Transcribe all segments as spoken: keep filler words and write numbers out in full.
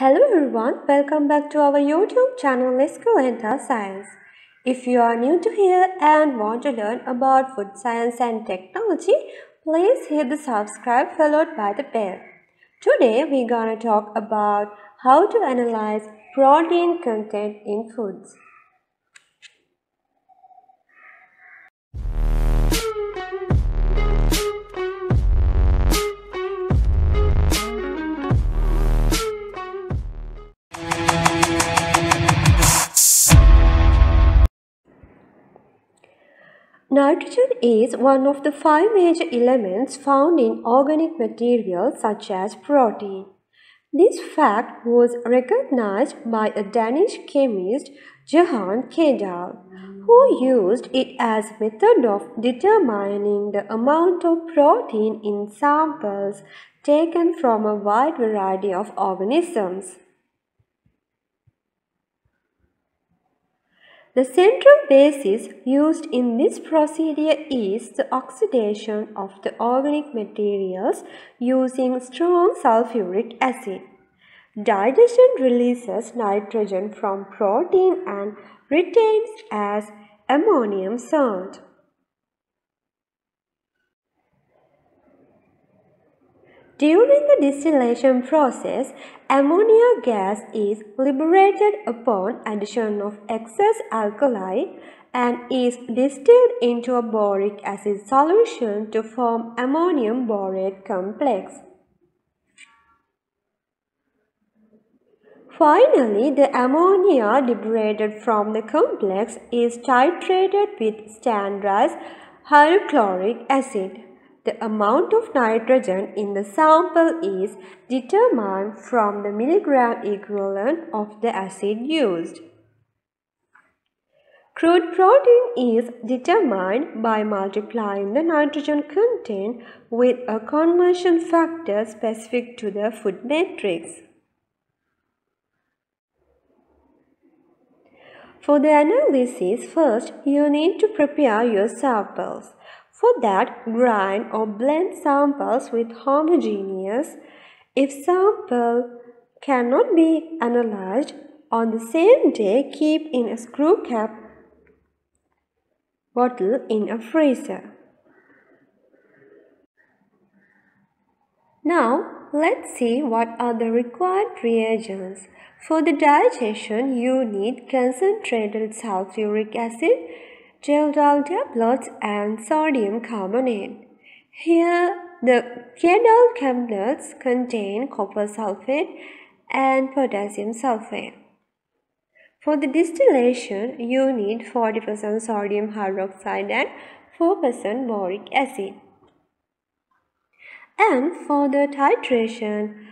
Hello everyone, welcome back to our YouTube channel Esculenta Science. If you are new to here and want to learn about food science and technology, please hit the subscribe followed by the bell. Today we're gonna talk about how to analyze protein content in foods. Nitrogen is one of the five major elements found in organic materials such as protein. This fact was recognized by a Danish chemist, Johan Kjeldahl, who used it as a method of determining the amount of protein in samples taken from a wide variety of organisms. The central basis used in this procedure is the oxidation of the organic materials using strong sulfuric acid. Digestion releases nitrogen from protein and retains as ammonium salt. During the distillation process, ammonia gas is liberated upon addition of excess alkali and is distilled into a boric acid solution to form ammonium borate complex. Finally, the ammonia liberated from the complex is titrated with standardized hydrochloric acid. The amount of nitrogen in the sample is determined from the milligram equivalent of the acid used. Crude protein is determined by multiplying the nitrogen content with a conversion factor specific to the food matrix. For the analysis, first you need to prepare your samples. For that, grind or blend samples with homogeneous. If sample cannot be analyzed on the same day, keep in a screw cap bottle in a freezer. Now, let's see what are the required reagents. For the digestion, you need concentrated sulfuric acid, Kjeldahl tablets and sodium carbonate. Here, the Kjeldahl tablets contain copper sulfate and potassium sulfate. For the distillation, you need forty percent sodium hydroxide and four percent boric acid. And for the titration,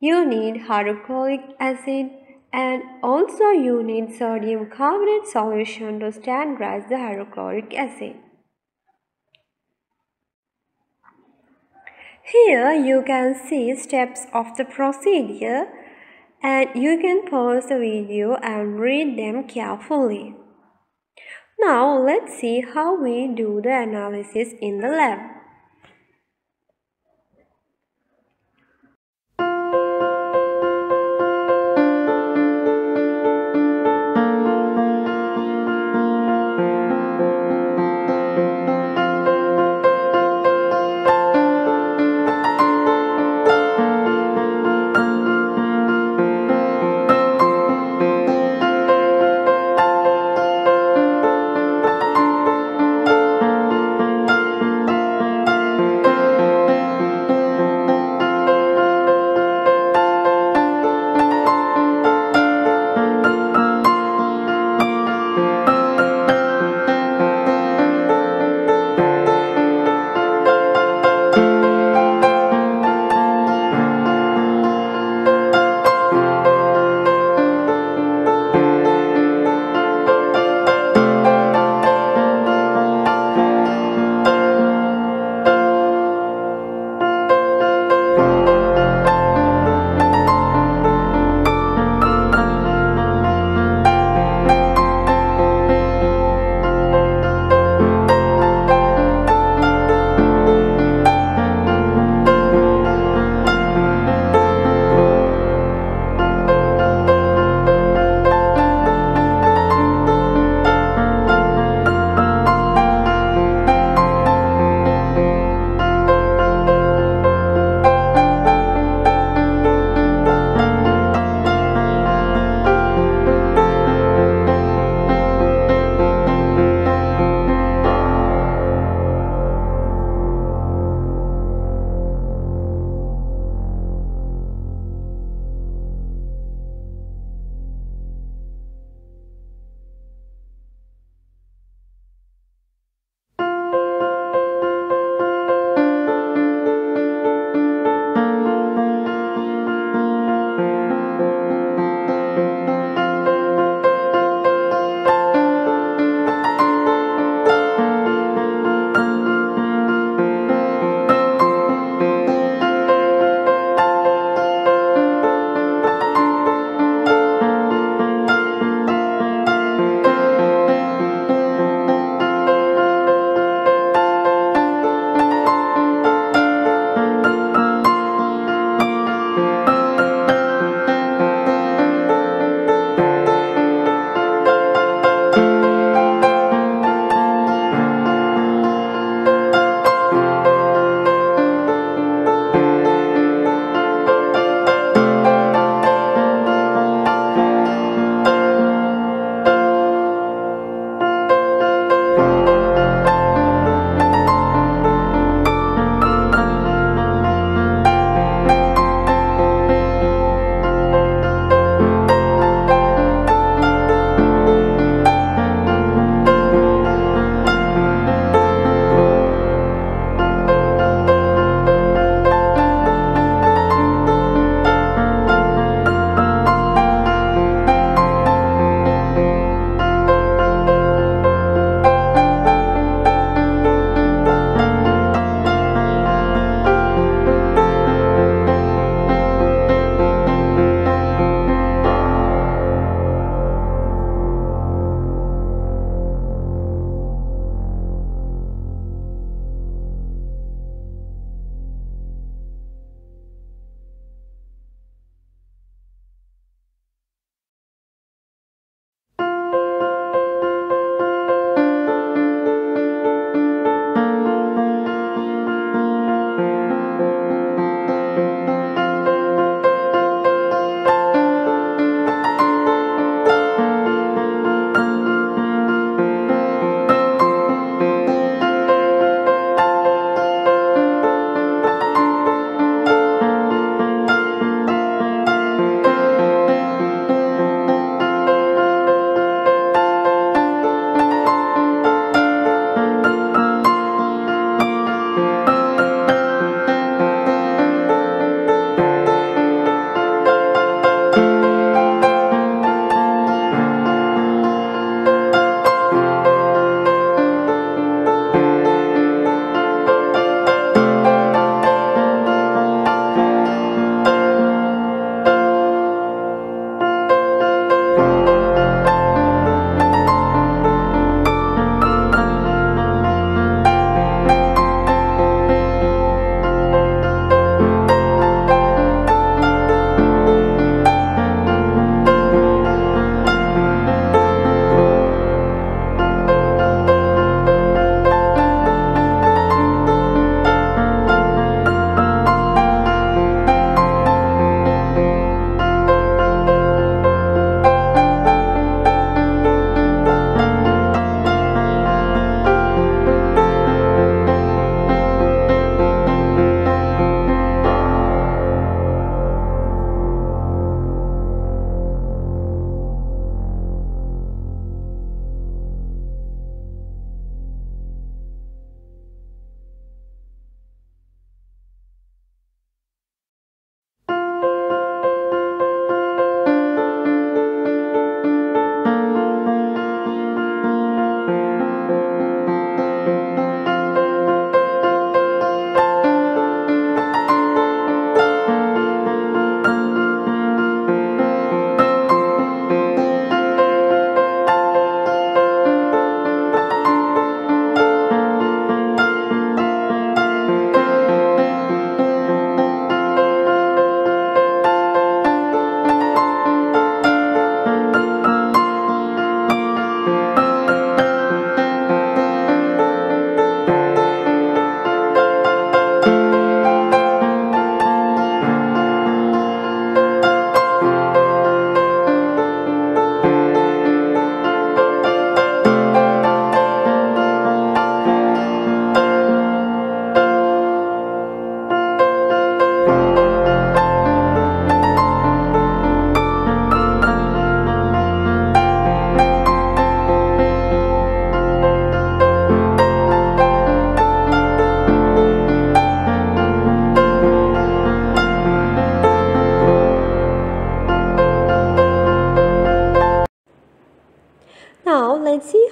you need hydrochloric acid, and also you need sodium carbonate solution to standardize the hydrochloric acid. Here you can see steps of the procedure and you can pause the video and read them carefully. Now let's see how we do the analysis in the lab.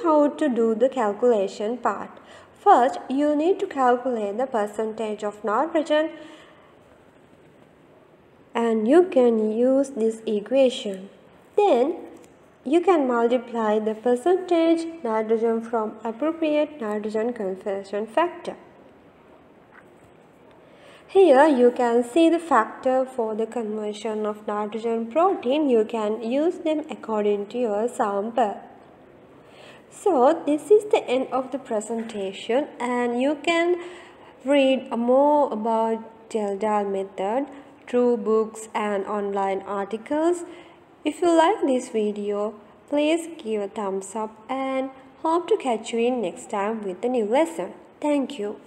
how to do the calculation part. First, you need to calculate the percentage of nitrogen, and you can use this equation. Then you can multiply the percentage nitrogen from appropriate nitrogen conversion factor. Here you can see the factor for the conversion of nitrogen protein. You can use them according to your sample. So this is the end of the presentation, and you can read more about Kjeldahl method through books and online articles. If you like this video, please give a thumbs up, and hope to catch you in next time with a new lesson. Thank you.